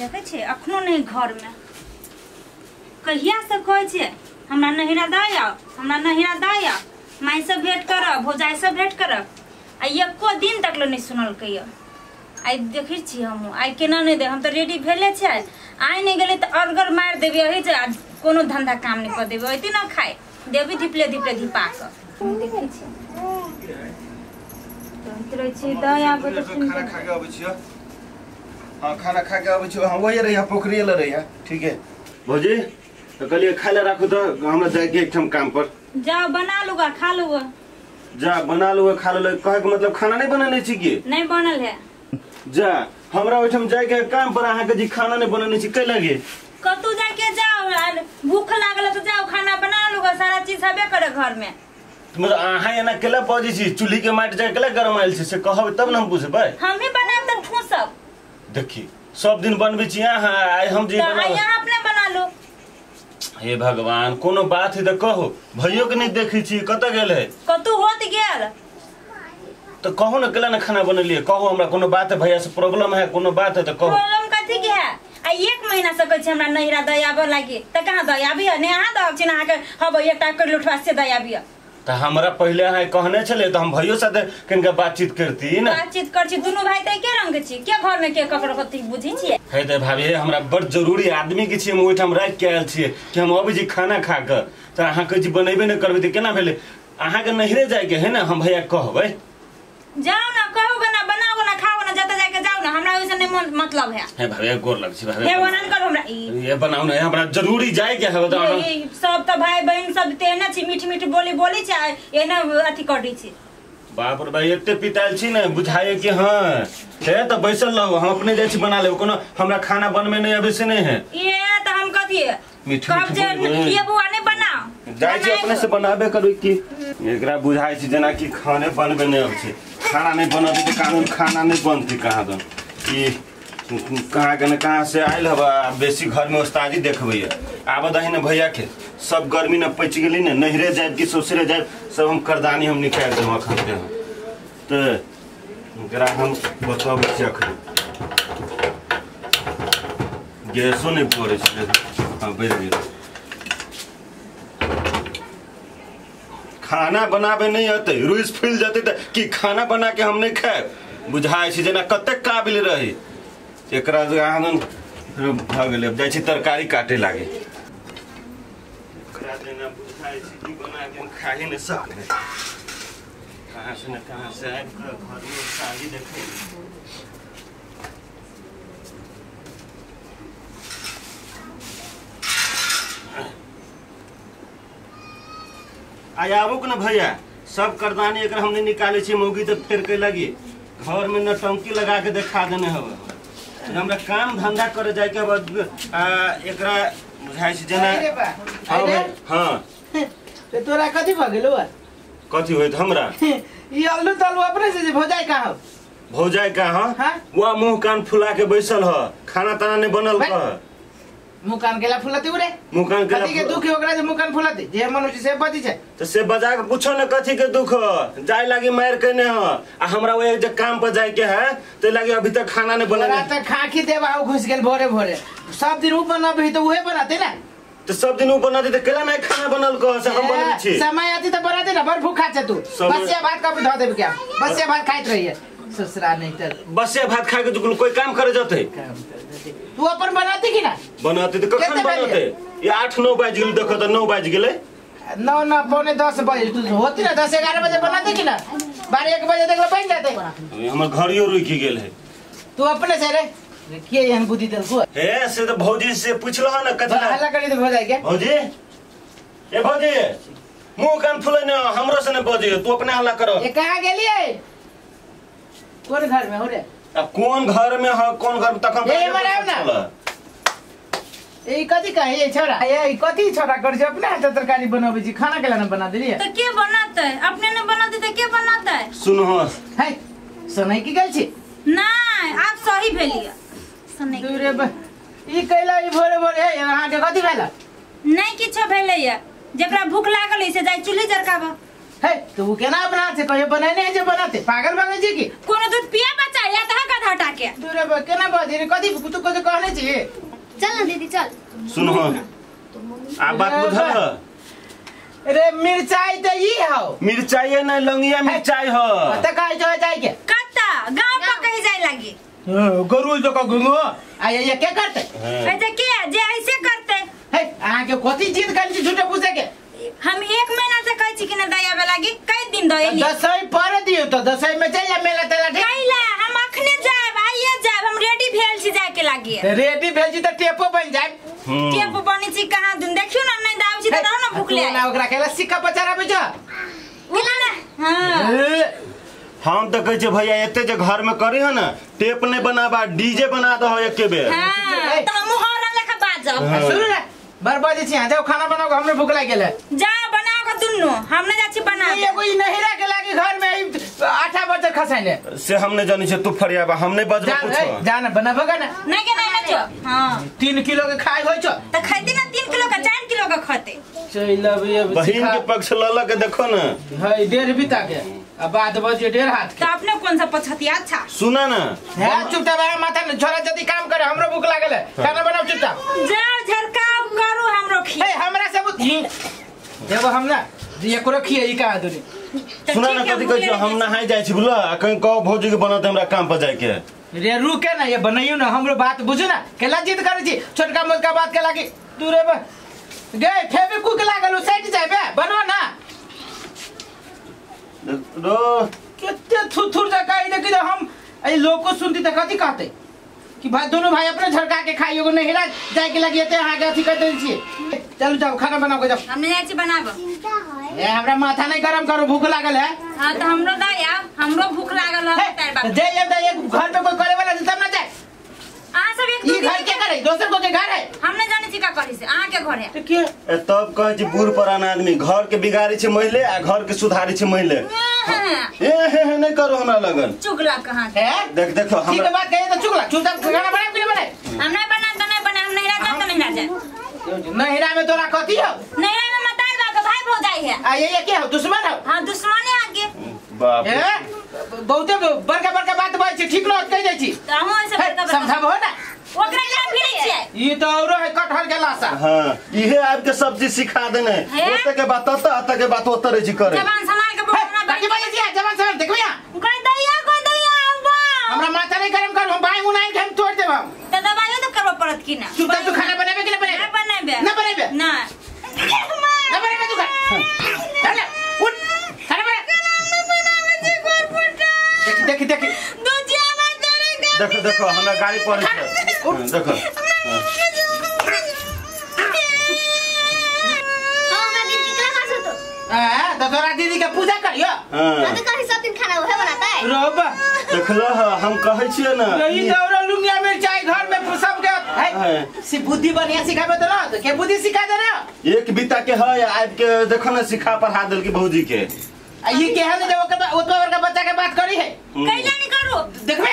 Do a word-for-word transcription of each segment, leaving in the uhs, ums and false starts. देखे अखनो नहीं घर में कहिया सब कहे हमरा नहिरा दाय आओ हमरा नहिरा दाय आओ माय से भेंट करब भौजाई से भेंट करब आ एको दिन तक नहीं सुनल कहियो। आई देखे हम आई केना नहीं दे हम तो रेडी भेले छे आई नहीं गेले तो अरगर मार देबे अहि जे कोनो धंधा काम नहीं कर देबे ओती न खाए देबी धीपले धीपले धीपा के देखे छी तो रहे छी दया बतो खाना खा के आबै छी हां खाना खा के आबै छी हां ओए रहिया पोखरी ल रहिया ठीक है भौजी तो कलिए खाले राखू तो हमरा जाय के एकठम काम पर जा बना लूगा खा लूगा जा बना लूगा खा लूगा कह के मतलब खाना नहीं बनल छी की नहीं बनल है जा हमरा ओठम जाय के काम पर आहा के जी खाना नहीं बनल छी कै लगे कतौ जाय के जाओ भूख लागल तो जाओ खाना बना लूगा सारा चीज हबे करे घर में तुम आहा एना केला बजे छी चुल्ही के माटी जाय केला गरम आइल छी से कहब तब न हम बुझबै हम ही बनाब त ठूसब देखि सब दिन बनबे छी आहा आइ हम जी बनाब आइ आहा अपने बना लो हे भगवान कोनो बात है तो कहो भइयो के नहीं देखै छी कत गेल है कतौ होत गेल तो कहो न केला न खाना बनलिए कहो हमरा कोनो बात है भैया से प्रॉब्लम है कोनो बात है तो कहो प्रॉब्लम कथि के है आ एक महीना से कह छी हमरा नहिरा दयाबे लागि त कहां दयाबी है ने आ दब छी ना के हब एकटा कर लुठवा से दयाबी त हमरा पहिले है कहने छले त हम भइयो साथे किनका बातचीत करती ना बातचीत करछी दुनु भाई त के रंग छी के घर में के ककरो कथि बुझी छी हे त भाभी हमरा बड़ जरूरी आदमी के छी हम ओठम राख के आयल छी कि हम अभी जी खाना खा के त आहा के जी बनैबे न करबे त केना भेले आहा के नहिरे जाय के है ना हम भैया कहबै जाओ ना कहू ना बनाओ ना खाओ ना जत जाय के जाओ ना हमरा ओइसे नै मतलब है हे भाभी गोर लग छी भाभी हे वनन करू हमरा ये बनाओ ना हमरा जरूरी जाय के है त सब त भाई बहन सब तेना छी मीठी मीठी बोली बोली छै एना अथि करै छी बाप रे भाई एते पिताल छी ने बुझाए कि हां हे त बैसल रहू हम अपने जाय छी बना लेब कोनो हमरा खाना बनमे नै अबै से नै है ये त हम कथि मीठी कब जे ये बुआ नै बनाओ जाय छी अपने से बनाबे करू की एकरा बुझाए छी जेना कि खाने बनबे नै अब छै खाना नहीं बनती तो कानून खाना नहीं बनती कहाँ तो कहाँ के कहाँ से आयल हब आ बेसी घर में उस्तादी देखबे आब दही न भैया के सब गर्मी न पचि गेली न नहिरे जायब कि ससुरे जायब सब हम करदानी हम निकाल देब अखन तो हम बतब अखन गैसो नहीं पड़े बढ़ खाना बनाबे नहीं आते रुइस फूल जाते त कि खाना बना के हम नहीं खाए बुझाए छी जेना कते काबिल रही एकरा आनंद भ गेल जाय छी तरकारी काटे लागे एकरा देना बुझाए छी कि बना के खाही न सकते कहां से न कहां से आब घर में साली देखे आयाबो के न भैया सब करदानी एक हमने निकाले छी मौगी तो फेर के लगी घर में न टंकी लगा के दिखा देने हवे हमरा काम धंधा करे जाय के बाद एकरा बुझाई छी जना हां ते तोरा कथि भ गेलौ कथि होत हमरा ई अल्लू तल्लू अपने से भौजाई कहां भौजाई कहां हां वो मुंह कान फुला के बैसल ह खाना ताना ने बनल ह मुकान केला फुलती उरे मुकान केला कथि के दुख ओकरा जे मुकान फुलती जे मनुष्य से बदी छै त से बजा के पूछो न कथि के दुख जाय लागी मार के ने ह आ हमरा ओय जे काम पर जाय के है त लागी अभी तक खाना ने बनल त खाखी देबा ओ घुस गेल भोरे भोरे सब दिन उ बनाबे त ओहे बनाते ना त सब दिन उ बनाते त केला नै खाना बनल कह से हम बनबै छी समय आती त बनाते ना बड़ भूखा छै तू बसिया भात का ध देब क्या बसिया भात खाइत रहिए ससुरा नै त बसिया भात खा के त कोई काम करे जतै तू अपन बनाते कि ना बनाते त कखन बनाते ये आठ नौ बज गेल देख त नौ बज गेले नौ न पौने दस बजे तू होते ना दस ग्यारह बजे बनाते कि ना बारह एक बजे देखला बन जाते हमर घरियो रुकि गेल है तू अपने से रे के एहन बुद्धि देल को हे से त भौजी से पूछलो न कथा हल्ला करी त भौजाई के भौजी ए भौजी मुंह कान फुले न हमरो से न बजे तू अपने हल्ला करो ए कहां गेली है कोन घर में हो रे अब कौन घर में है कौन घर तखन ए मराव ना ए कथि कहे छोरा ए कथि छोरा कर जे अपने हाथ तरकारी बनाबे छी खाना केला न बना देलिए त के बनातै अपने न बनाते त के बनातै सुनहो हे सुनै की गेल छी नै आप सही भेलिए सुनै रे ई कहला ई भोरे भोरे हे अहाँ के कथि भेल नै किछो भेलै या जेकरा भूख लागल से जाय चुल्ही जरकाबा हे तू केना अपना हाथ से कहियो बनाने जे बनाते पागल बनै छी की कोनो दूध पिया बच्चा या त गधा हटा के दूरे चल अरे मिर्चाई तो ये हो मिर्चाई है ना लंगिया मिर्चाई हो तो काई जो जाए के कत्ता गांव पर कहीं जाए लगी गरुड़ जो का गुंगो आया ये क्या करते ऐसे क्या जे ऐसे करते है आहाँ के कोटी जीत करने झूठे पूछे के हम एक महीना से कहीं चिकन दाया वाला की कई दिन दो ये दसाई पर दियो तो दसाई में जाए मेला तेला कई ला हम अखने जाए आइए जाए हम रेडी भेल से जाए के लागी रेडी भेल जी तो टेपो बन जाए टेपो बनी छी कहां दिन देखियो ना नहीं दाव छी तो सिक्का पचारा बेचा हम तो कहे भैया एते जे घर में करे है ना टेप नहीं बनाबा डीजे बना दो एक के बेर त हम हरा लेखा बात जाओ सुन रे बरबादी छी आ जाओ खाना बनाओ हमने भूख लाग गेल जा बनाओ क दुन्नो हमने जाछी बना ये कोई नहीं रह के लागी घर में आटा बचर खसाइले से हमने जानी छे तू फरियाबा हमने बजबा कुछ जान बनाबो ना नहीं के नहीं जो हां तीन किलो के खाइ होय छ त खाइती ना तीन किलो का चार किलो का खाते बहन के पक्ष लल के देखो ना है डेढ़ बीता के अब बात बजे डेढ़ हाथ के तो आपने कौन सा पछतिया अच्छा सुना ना है चुपता बारे माथा न छोरा जदी काम करे हमरो भूख लागल है खाना बनाओ चुपता जाओ झरकाओ करू हमरो खी ए हमरा सब देबो हम ना एकरो खी ई का दुनी सुना ना कथि कहियो हम नहाय जाय छी बुला कहीं कहो भौजी के बनाते हमरा काम पर जाय के रे रुके ना ये बनाइयो ना हमरो बात बुझू ना केला जिद करे छी छोटका मोटका बात के लागी दूर रे गए फेबी कुक लागल सेट जाबे बनो ना रो केते थुथुर जकाई ने कि हम ए लोको सुनती त कथि कहते कि भाई दोनों भाई अपने झरका के खाइयो ने हेरा जाय के लगियते आहा के अथि कर देल छी चलू जाओ खाना बनाओ के जाओ हमने जाय छी बनाबो ए हमरा माथा नहीं गरम करू भूख लागल है हां त हमरो दाया हमरो भूख लागल है त जे ये त एक घर पे कोई करे वाला तब ना जाय आ सब एक दूसरे के घर है दोसर को के घर है हमने जाने छी का करी से आ के घर है के तब कह छी बूढ़ पुराना आदमी घर के बिगाड़ी छी महिले आ घर के सुधारी छी महिले ए हे हे नहीं करो हमरा लगन चुगला कहां है देख देखो हम ठीक बात कहे तो चुगला चुदा खाना बना के बने हम नहीं बना त नहीं बना हम नहीं रहता त नहीं रह जाए नहिरा में तोरा कथि हो नहिरा में मताई बा के भाई हो जाई है आ ये के हो दुश्मन हो हां दुश्मन है आगे बाप रे बहुते बड़का बड़का बात बात छी ठीक न कह जाय छी त हम ऐसे बड़का समझब हो ना ओकरा क्या फिरै छी ई त औरो है कटहल के लासा हां इहे आब के सब्जी सिखा देने ओते के बात त त के बात ओते रह जी करे जवान सना के बोलना बाकी बाकी जी जवान सना देखो या कोई दैया कोई दैया बा हमरा माथा नहीं गरम कर हम भाई उनाई के हम तोड़ देब त दबायो त करब पड़त कि ना तू त खाना बनाबे के बने ना बनाबे ना बनाबे ना ना बनाबे तू चल उठ खाना बना देखी देखी दूजिया मत करे देखो देखो हमरा गाड़ी पर है देखो ओ मागी टिकला खासो तो हां तो तोरा दीदी के पूजा करियो हां तो कहि सतिन खाना ओहे बनाता है रब देखलो हम कहै छियै ना ई दौरा लुंगिया मिरचाई घर में सब के है से बुद्धि बनिया सिखाबे तो ना के बुद्धि सिखा दे ना एक बीता के है आज के देखो ना सिखा पर हाथ देल के भौजी के ये के है जब ओकर ओकर वर्ग बच्चा के बात करी है कैला नहीं करू देखबे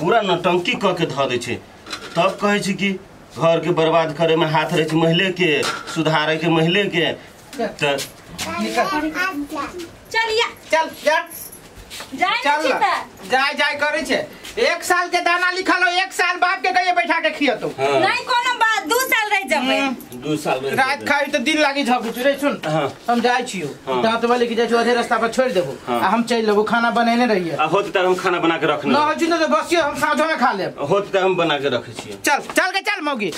पूरा नटंकी क के ध दै छै तब कहै छै कि घर के बर्बाद करे में हाथ रहै छै महिले के सुधारै के महिले के त चलिया चल जा जाय छी त जाय जाय करै छै एक साल के दाना लिखलो एक साल बाप के कहिए बैठा के खियो तो नहीं कोनो बात दो साल रह जबे दो साल रह रात खाइ त दिन लागि झगु रे सुन हम जाय छियो दांत वाले के जाय छियो आधे रास्ता पर छोड़ देबो आ हम चल लेबो खाना बनाइने रहिए आ होत त हम खाना बना के रखने न होत त बसियो हम साँझ में खा लेब होत त हम बना के रखै छियै चल चल के चल मौगी।